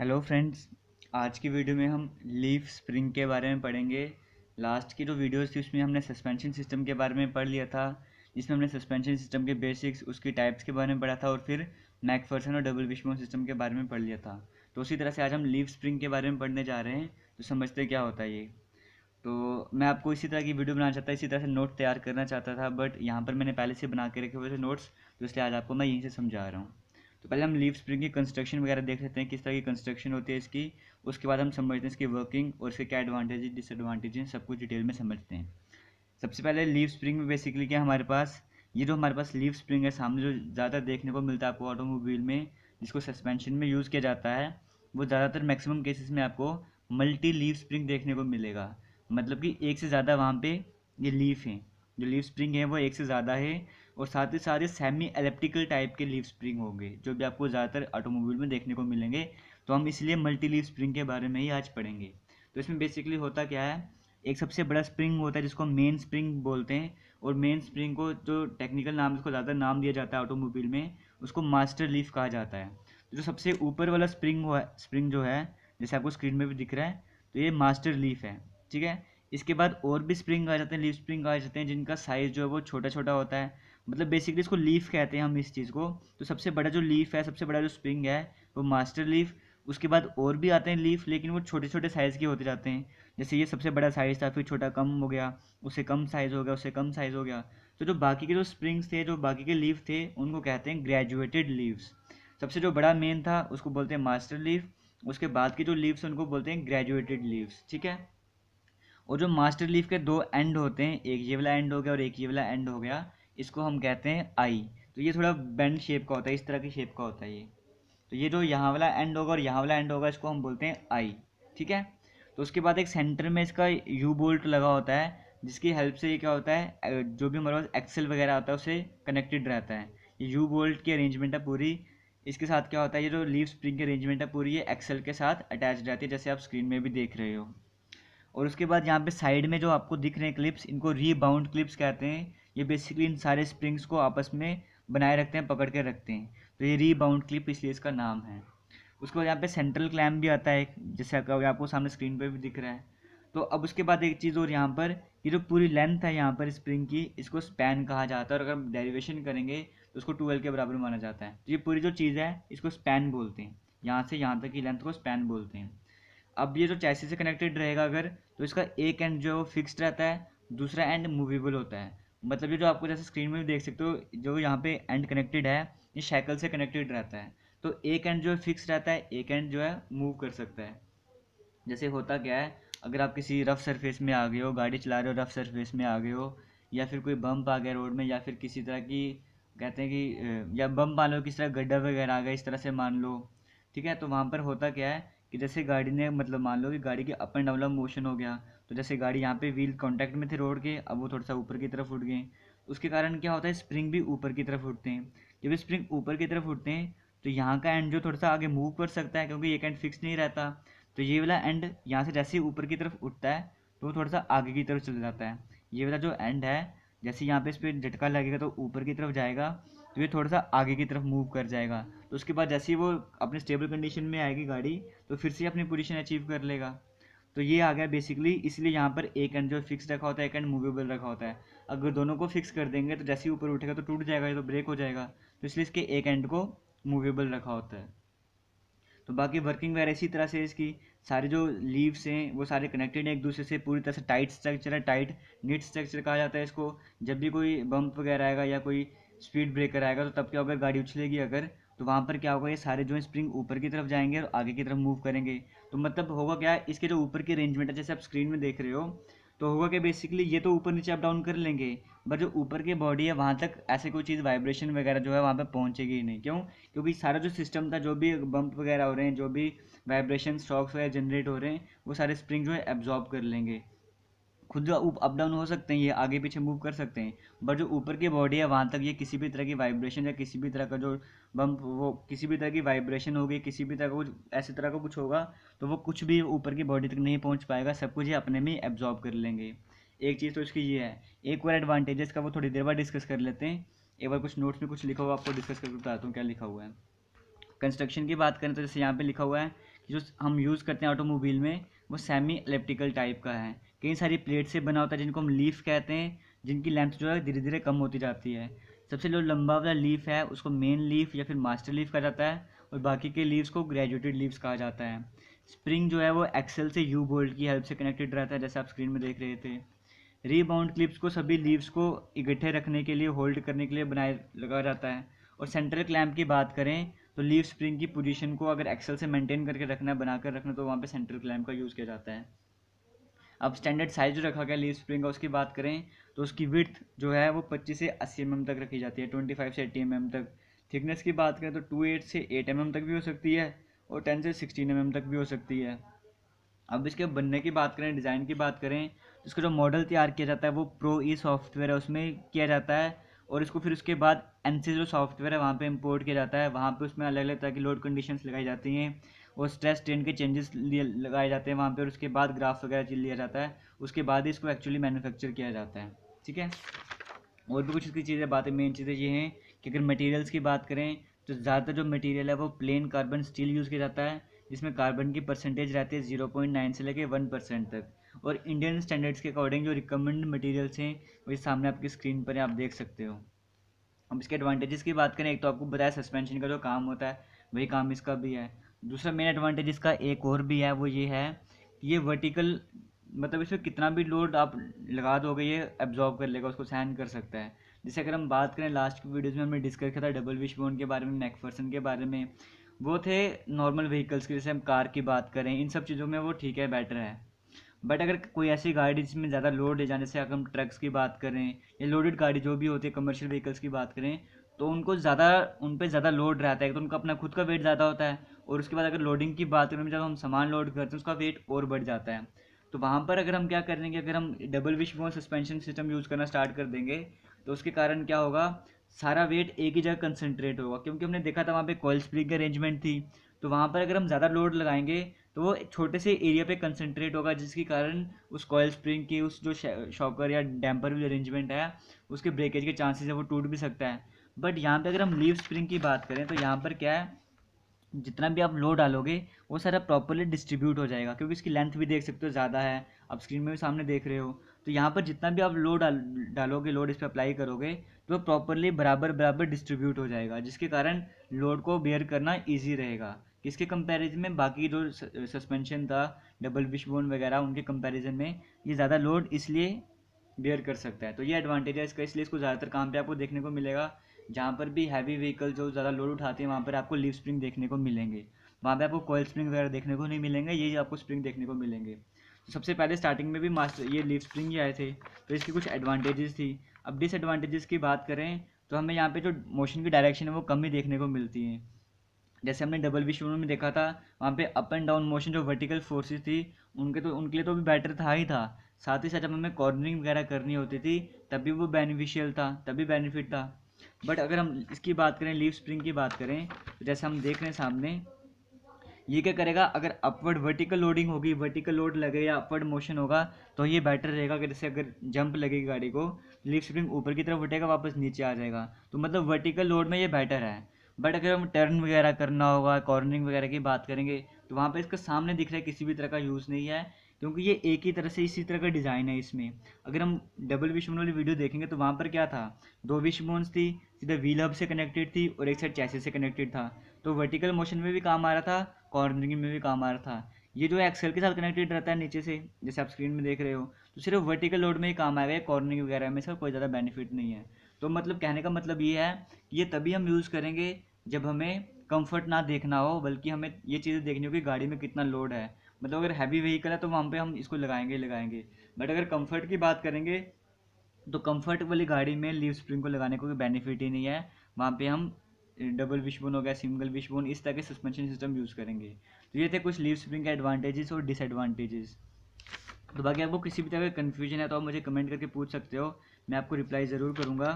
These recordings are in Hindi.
हेलो फ्रेंड्स, आज की वीडियो में हम लीफ स्प्रिंग के बारे में पढ़ेंगे। लास्ट की जो वीडियोस थी उसमें हमने सस्पेंशन सिस्टम के बारे में पढ़ लिया था, जिसमें हमने सस्पेंशन सिस्टम के बेसिक्स, उसकी टाइप्स के बारे में पढ़ा था और फिर मैकफर्सन और डबल विशबोन सिस्टम के बारे में पढ़ लिया था। तो उसी तरह से आज हम लीफ स्प्रिंग के बारे में पढ़ने जा रहे हैं, तो समझते क्या होता है ये। तो मैं आपको इसी तरह की वीडियो बनाना चाहता था, इसी तरह से नोट तैयार करना चाहता था, बट यहाँ पर मैंने पहले से बना के रखे हुए थे नोट्स, तो इसलिए आज आपको मैं यहीं से समझा रहा हूँ। तो पहले हम लीफ स्प्रिंग की कंस्ट्रक्शन वगैरह देख लेते हैं, किस तरह की कंस्ट्रक्शन होती है इसकी। उसके बाद हम समझते हैं इसकी वर्किंग और इसके क्या एडवांटेजेस डिसएडवांटेजेस सब कुछ डिटेल में समझते हैं। सबसे पहले लीफ स्प्रिंग में बेसिकली क्या हमारे पास, ये जो हमारे पास लीफ स्प्रिंग है सामने जो ज़्यादा देखने को मिलता है आपको ऑटोमोबाइल में, जिसको सस्पेंशन में यूज़ किया जाता है, वो ज़्यादातर मैक्सिमम केसेस में आपको मल्टी लीफ स्प्रिंग देखने को मिलेगा। मतलब कि एक से ज़्यादा वहाँ पे ये लीफ हैं, जो लीफ स्प्रिंग है वो एक से ज़्यादा है। और साथ ही साथ ये सेमी एलिप्टिकल टाइप के लीफ स्प्रिंग होंगे, जो भी आपको ज़्यादातर ऑटोमोबाइल में देखने को मिलेंगे। तो हम इसलिए मल्टी लीफ स्प्रिंग के बारे में ही आज पढ़ेंगे। तो इसमें बेसिकली होता क्या है, एक सबसे बड़ा स्प्रिंग होता है जिसको मेन स्प्रिंग बोलते हैं, और मेन स्प्रिंग को जो टेक्निकल नाम, जिसको ज़्यादा नाम दिया जाता है ऑटोमोबाइल में, उसको मास्टर लीफ कहा जाता है। तो जो सबसे ऊपर वाला स्प्रिंग जो है, जैसे आपको स्क्रीन में भी दिख रहा है, तो ये मास्टर लीफ है, ठीक है। इसके बाद और भी स्प्रिंग आ जाते हैं, लीफ स्प्रिंग आ जाते हैं, जिनका साइज़ जो है वो छोटा छोटा होता है। मतलब बेसिकली इसको लीफ कहते हैं हम इस चीज़ को। तो सबसे बड़ा जो लीफ है, सबसे बड़ा जो स्प्रिंग है वो मास्टर लीफ। उसके बाद और भी आते हैं लीफ, लेकिन वो छोटे छोटे साइज़ के होते जाते हैं। जैसे ये सबसे बड़ा साइज़ था, फिर छोटा कम हो गया, उससे कम साइज़ हो गया, उससे कम साइज़ हो गया। तो जो बाकी के जो स्प्रिंग्स थे, जो बाकी के लीफ थे, उनको कहते हैं ग्रेजुएटेड लीव्स। सबसे जो बड़ा मेन था उसको बोलते हैं मास्टर लीफ, उसके बाद के जो लीव्स उनको बोलते हैं ग्रेजुएटेड लीव्स, ठीक है। और जो मास्टर लीफ के दो एंड होते हैं, एक ये वाला एंड हो गया और एक ये वाला एंड हो गया, इसको हम कहते हैं आई। तो ये थोड़ा बेंड शेप का होता है, इस तरह की शेप का होता है ये। तो ये जो यहाँ वाला एंड होगा और यहाँ वाला एंड होगा, इसको हम बोलते हैं आई, ठीक है। तो उसके बाद एक सेंटर में इसका यू बोल्ट लगा होता है, जिसकी हेल्प से ये क्या होता है, जो भी हमारे पास एक्सेल वगैरह होता है उससे कनेक्टेड रहता है। ये यू बोल्ट की अरेंजमेंट है पूरी। इसके साथ क्या होता है, ये जो लीफ स्प्रिंग की अरेंजमेंट है पूरी, ये एक्सेल के साथ अटैच रहती है, जैसे आप स्क्रीन में भी देख रहे हो। और उसके बाद यहाँ पे साइड में जो आपको दिख रहे हैं क्लिप्स, इनको रीबाउंड क्लिप्स कहते हैं। ये बेसिकली इन सारे स्प्रिंग्स को आपस में बनाए रखते हैं, पकड़ के रखते हैं, तो ये रीबाउंड क्लिप इसलिए इसका नाम है। उसके बाद यहाँ पे सेंट्रल क्लैम्प भी आता है, जैसे आपको सामने स्क्रीन पे भी दिख रहा है। तो अब उसके बाद एक चीज़ और, यहाँ पर ये जो पूरी लेंथ है यहाँ पर स्प्रिंग की, इसको स्पैन कहा जाता है, और अगर डेरिवेशन करेंगे तो उसको 2L के बराबर माना जाता है। तो ये पूरी जो चीज़ है इसको स्पैन बोलते हैं, यहाँ से यहाँ तक की लेंथ को स्पैन बोलते हैं। अब ये जो चैसी से कनेक्टेड रहेगा अगर, तो इसका एक एंड जो है वो फिक्स्ड रहता है, दूसरा एंड मूवेबल होता है। मतलब ये जो आपको जैसे स्क्रीन में भी देख सकते हो, जो यहाँ पे एंड कनेक्टेड है ये शैकल से कनेक्टेड रहता है। तो एक एंड जो है फिक्स रहता है, एक एंड जो है मूव कर सकता है। जैसे होता क्या है, अगर आप किसी रफ़ सरफेस में आ गए हो, गाड़ी चला रहे हो, रफ़ सरफेस में आ गए हो, या फिर कोई बम्प आ गया रोड में, या फिर किसी तरह की कहते हैं कि, या बम्प मान लो किसी तरह गड्ढा वगैरह आ गया, इस तरह से मान लो, ठीक है। तो वहाँ पर होता क्या है कि जैसे गाड़ी ने, मतलब मान लो कि गाड़ी के अप एंड डाउन मोशन हो गया, तो जैसे गाड़ी यहाँ पे व्हील कांटेक्ट में थे रोड के, अब वो थोड़ा सा ऊपर की तरफ उठ गए। उसके कारण क्या होता है, स्प्रिंग भी ऊपर की तरफ उठते हैं। जब स्प्रिंग ऊपर की तरफ उठते हैं तो यहाँ का एंड जो थोड़ा सा आगे मूव कर सकता है, क्योंकि एक एंड फिक्स नहीं रहता। तो ये वाला एंड यहाँ से जैसे ही ऊपर की तरफ उठता है तो वो थोड़ा सा आगे की तरफ चला जाता है। ये वाला जो एंड है, जैसे यहाँ पे इस पर झटका लगेगा तो ऊपर की तरफ जाएगा, तो ये थोड़ा सा आगे की तरफ मूव कर जाएगा। तो उसके बाद जैसे ही वो अपने स्टेबल कंडीशन में आएगी गाड़ी, तो फिर से अपनी पोजीशन अचीव कर लेगा। तो ये आ गया बेसिकली, इसलिए यहाँ पर एक एंड जो फिक्स रखा होता है, एक एंड मूवेबल रखा होता है। अगर दोनों को फिक्स कर देंगे तो जैसे ही ऊपर उठेगा तो टूट जाएगा, तो ब्रेक हो जाएगा, तो इसलिए इसके एक एंड को मूवेबल रखा होता है। तो बाकी वर्किंग वगैरह इसी तरह से इसकी सारे जो लीव्स हैं वो सारे कनेक्टेड हैं एक दूसरे से, पूरी तरह से टाइट स्ट्रक्चर है, टाइट नीट स्ट्रक्चर कहा जाता है इसको। जब भी कोई बम्प वगैरह आएगा या कोई स्पीड ब्रेकर आएगा, तो तब क्या होगा, गाड़ी उछलेगी अगर, तो वहाँ पर क्या होगा, ये सारे जो है स्प्रिंग ऊपर की तरफ जाएंगे और आगे की तरफ मूव करेंगे। तो मतलब होगा क्या, इसके जो ऊपर की अरेंजमेंट है, जैसे आप स्क्रीन में देख रहे हो, तो होगा कि बेसिकली ये तो ऊपर नीचे अप डाउन कर लेंगे, बट जो ऊपर की बॉडी है वहाँ तक ऐसे कोई चीज़ वाइब्रेशन वगैरह जो है वहाँ पर पहुँचेगी ही नहीं। क्यों? क्योंकि सारा जो सिस्टम था, जो भी बम्प वगैरह हो रहे हैं, जो भी वाइब्रेशन स्ट्रोक्स वगैरह जनरेट हो रहे हैं, वो सारे स्प्रिंग जो है एब्जॉर्ब कर लेंगे। खुद जो अप डाउन हो सकते हैं, ये आगे पीछे मूव कर सकते हैं, बट जो ऊपर की बॉडी है वहाँ तक ये किसी भी तरह की वाइब्रेशन या किसी भी तरह का जो बम्प, वो किसी भी तरह की वाइब्रेशन होगी, किसी भी तरह का कुछ ऐसे तरह का कुछ होगा, तो वो कुछ भी ऊपर की बॉडी तक नहीं पहुँच पाएगा, सब कुछ ये अपने में एब्जॉर्ब कर लेंगे। एक चीज़ तो इसकी ये है। एक और एडवांटेजेस का वो थोड़ी देर बाद डिस्कस कर लेते हैं। एक बार कुछ नोट्स में कुछ लिखा हुआ आपको डिस्कस करके बताता हूँ क्या लिखा हुआ है। कंस्ट्रक्शन की बात करें तो जैसे यहाँ पर लिखा हुआ है जो हम यूज़ करते हैं ऑटोमोबाइल में वो सेमी एलिप्टिकल टाइप का है। कई सारी प्लेट से बना होता है जिनको हम लीफ कहते हैं, जिनकी लेंथ जो है धीरे धीरे कम होती जाती है। सबसे जो लंबा वाला लीफ है उसको मेन लीफ या फिर मास्टर लीफ कहा जाता है और बाकी के लीव्स को ग्रेजुएटेड लीव्स कहा जाता है। स्प्रिंग जो है वो एक्सेल से यू बोल्ट की हेल्प से कनेक्टेड रहता है, जैसे आप स्क्रीन में देख रहे थे। रीबाउंड क्लिप्स को सभी लीव्स को इकट्ठे रखने के लिए, होल्ड करने के लिए बनाए लगा जाता है। और सेंट्रल क्लैम्प की बात करें तो लीफ स्प्रिंग की पोजीशन को अगर एक्सेल से मेंटेन करके रखना है, बनाकर रखना, तो वहाँ पे सेंट्रल क्लैम्प का यूज़ किया जाता है। अब स्टैंडर्ड साइज जो रखा गया लीफ स्प्रिंग का उसकी बात करें तो उसकी विड्थ जो है वो 25 से 80 mm तक रखी जाती है, 25 से 80 mm तक। थिकनेस की बात करें तो 28 से 8 mm तक भी हो सकती है और 10 से 16 mm तक भी हो सकती है। अब इसके बनने की बात करें, डिज़ाइन की बात करें तो इसका जो मॉडल तैयार किया जाता है वो प्रो ई सॉफ्टवेयर है उसमें किया जाता है और इसको फिर उसके बाद एनसी जो सॉफ्टवेयर है वहाँ पे इंपोर्ट किया जाता है। वहाँ पे उसमें अलग अलग तरह की लोड कंडीशंस लगाई जाती हैं और स्ट्रेस स्ट्रेन के चेंजेस लगाए जाते हैं वहाँ पे, और उसके बाद ग्राफ वगैरह लिया जाता है, उसके बाद ही इसको एक्चुअली मैन्युफैक्चर किया जाता है। ठीक है, और भी कुछ इसकी चीज़ें बातें मेन चीज़ें ये हैं कि अगर मटेरियल्स की बात करें तो ज़्यादातर जो मटेरियल है वो प्लेन कार्बन स्टील यूज़ किया जाता है, जिसमें कार्बन की परसेंटेज रहती है 0.9 से लेकर 1% तक। और इंडियन स्टैंडर्ड्स के अकॉर्डिंग जो रिकमेंडेड मटेरियल्स हैं वो सामने आपकी स्क्रीन पर है, आप देख सकते हो। अब इसके एडवांटेजेस की बात करें, एक तो आपको बताया सस्पेंशन का जो काम होता है वही काम इसका भी है। दूसरा मेन एडवांटेज इसका एक और भी है, वो ये है कि ये वर्टिकल, मतलब इसमें कितना भी लोड आप लगा दोगे ये एब्जॉर्ब कर लेगा, उसको सहन कर सकता है। जैसे अगर हम बात करें लास्ट की वीडियोज़ में हमने डिस्कस किया था डबल विशबोन के बारे में, मैकफर्सन के बारे में, वो थे नॉर्मल व्हीकल्स के। जैसे हम कार की बात करें, इन सब चीज़ों में वो ठीक है, बेटर है। बट अगर कोई ऐसी गाड़ी जिसमें ज़्यादा लोड है, जाने से अगर हम ट्रक्स की बात करें या लोडेड गाड़ी जो भी होती है, कमर्शियल व्हीकल्स की बात करें, तो उनको उन पर ज़्यादा लोड रहता है। तो उनका अपना खुद का वेट ज़्यादा होता है और उसके बाद अगर लोडिंग की बात करें, जब हम सामान लोड करते हैं उसका वेट और बढ़ जाता है। तो वहाँ पर अगर हम क्या करेंगे, अगर हम double wishbone suspension system use करना स्टार्ट कर देंगे तो उसके कारण क्या होगा, सारा वेट एक ही जगह कंसंट्रेट होगा। क्योंकि हमने देखा था वहाँ पे कॉइल स्प्रिंग अरेंजमेंट थी, तो वहाँ पर अगर हम ज़्यादा लोड लगाएंगे तो वो छोटे से एरिया पे कंसंट्रेट होगा, जिसके कारण उस कॉइल स्प्रिंग की उस जो शॉकर या डैम्पर व्हील अरेंजमेंट है उसके ब्रेकेज के चांसेस है, वो टूट भी सकता है। बट यहाँ पर अगर हम लीफ स्प्रिंग की बात करें तो यहाँ पर क्या है, जितना भी आप लोड डालोगे वो सारा प्रॉपरली डिस्ट्रीब्यूट हो जाएगा, क्योंकि इसकी लेंथ भी देख सकते हो ज़्यादा है, आप स्क्रीन में भी सामने देख रहे हो। तो यहाँ पर जितना भी आप लोड डालोगे, लोड इस पर अप्लाई करोगे तो प्रॉपरली बराबर डिस्ट्रीब्यूट हो जाएगा, जिसके कारण लोड को बेयर करना इजी रहेगा। इसके कंपैरिजन में बाकी जो सस्पेंशन था डबल विशबोन वगैरह, उनके कंपैरिजन में ये ज़्यादा लोड इसलिए बेयर कर सकता है। तो ये एडवांटेज है इसका, इसलिए इसको ज़्यादातर काम पे आपको देखने को मिलेगा। जहाँ पर भी हैवी व्हीकल जो ज़्यादा लोड उठाते हैं वहाँ पर आपको लीफ स्प्रिंग देखने को मिलेंगे, वहाँ पर आपको कॉइल स्प्रिंग वगैरह देखने को नहीं मिलेंगे, ये आपको स्प्रिंग देखने को मिलेंगे। तो सबसे पहले स्टार्टिंग में भी ये लीफ स्प्रिंग ही आए थे, तो इसकी कुछ एडवांटेजेस थी। अब डिसएडवांटेजेस की बात करें तो हमें यहाँ पे जो मोशन की डायरेक्शन है वो कम ही देखने को मिलती है। जैसे हमने डबल विशबोन में देखा था, वहाँ पे अप एंड डाउन मोशन जो वर्टिकल फोर्सेस थी उनके लिए तो भी बेटर था ही था, साथ ही साथ जब हमें कॉर्नरिंग वगैरह करनी होती थी तभी वो बेनिफिशियल था, तभी बेनिफिट था। बट अगर हम इसकी बात करें, लीफ स्प्रिंग की बात करें, तो जैसे हम देख रहे हैं सामने, ये क्या करेगा, अगर अपवर्ड वर्टिकल लोडिंग होगी, वर्टिकल लोड लगे या अपवर्ड मोशन होगा तो ये बेटर रहेगा। कि जैसे अगर जंप लगेगी गाड़ी को, लीफ स्प्रिंग ऊपर की तरफ उठेगा, वापस नीचे आ जाएगा, तो मतलब वर्टिकल लोड में ये बेटर है। बट अगर हम टर्न वगैरह करना होगा, कॉर्नरिंग वगैरह की बात करेंगे, तो वहाँ पर इसका सामने दिख रहा है किसी भी तरह का यूज़ नहीं है, क्योंकि ये एक ही तरह से इसी तरह का डिज़ाइन है इसमें। अगर हम डबल विशबोन वाली वीडियो देखेंगे तो वहाँ पर क्या था, दो विशबोन्स थी, सीधा व्हील हब से कनेक्टेड थी और एक साइड चैसिस से कनेक्टेड था, तो वर्टिकल मोशन में भी काम आ रहा था, कॉर्नरिंग में भी काम आ रहा था। ये जो एक्सेल के साथ कनेक्टेड रहता है नीचे से, जैसे आप स्क्रीन में देख रहे हो, तो सिर्फ वर्टिकल लोड में ही काम आएगा, कॉर्नरिंग वगैरह में इसका कोई ज़्यादा बेनिफिट नहीं है। तो मतलब कहने का मतलब ये है कि ये तभी हम यूज़ करेंगे जब हमें कंफर्ट ना देखना हो, बल्कि हमें ये चीज़ें देखनी होगी गाड़ी में कितना लोड है। मतलब अगर हैवी व्हीकल है तो वहाँ पे हम इसको लगाएंगे। बट अगर कंफर्ट की बात करेंगे तो कंफर्ट वाली गाड़ी में लीफ स्प्रिंग को लगाने को कोई बेनिफिट ही नहीं है, वहाँ पे हम डबल विशबोन हो गया, सिंगल विशबोन, इस तरह के सस्पेंशन सिस्टम यूज़ करेंगे। तो ये थे कुछ लीफ स्प्रिंग के एडवांटेजेस और डिसएडवांटेजेस। तो बाकी आपको किसी भी तरह का कन्फ्यूजन है तो आप मुझे कमेंट करके पूछ सकते हो, मैं आपको रिप्लाई ज़रूर करूँगा।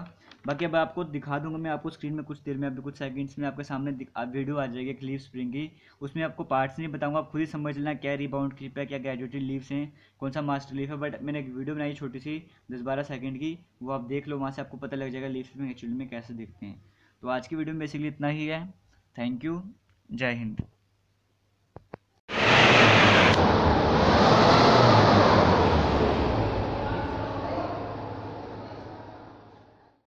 बाकी अब आपको दिखा दूँगा मैं, आपको स्क्रीन में कुछ देर में, अभी कुछ सेकंड्स में आपके सामने वीडियो आ जाएगी एक लीफ स्प्रिंग की, उसमें आपको पार्ट्स नहीं बताऊँगा, आप खुद ही समझ लेना क्या रीबाउंड क्लिप है, क्या ग्रेजुएटेड लीव्स हैं, कौन सा मास्टर लीफ है। बट मैंने एक वीडियो बनाई छोटी सी 10-12 सेकेंड की, वो आप देख लो, वहाँ से आपको पता लग जाएगा लीफ स्प्रिंग एक्चुअली में कैसे दिखते हैं। तो आज की वीडियो में बेसिकली इतना ही है। थैंक यू, जय हिंद।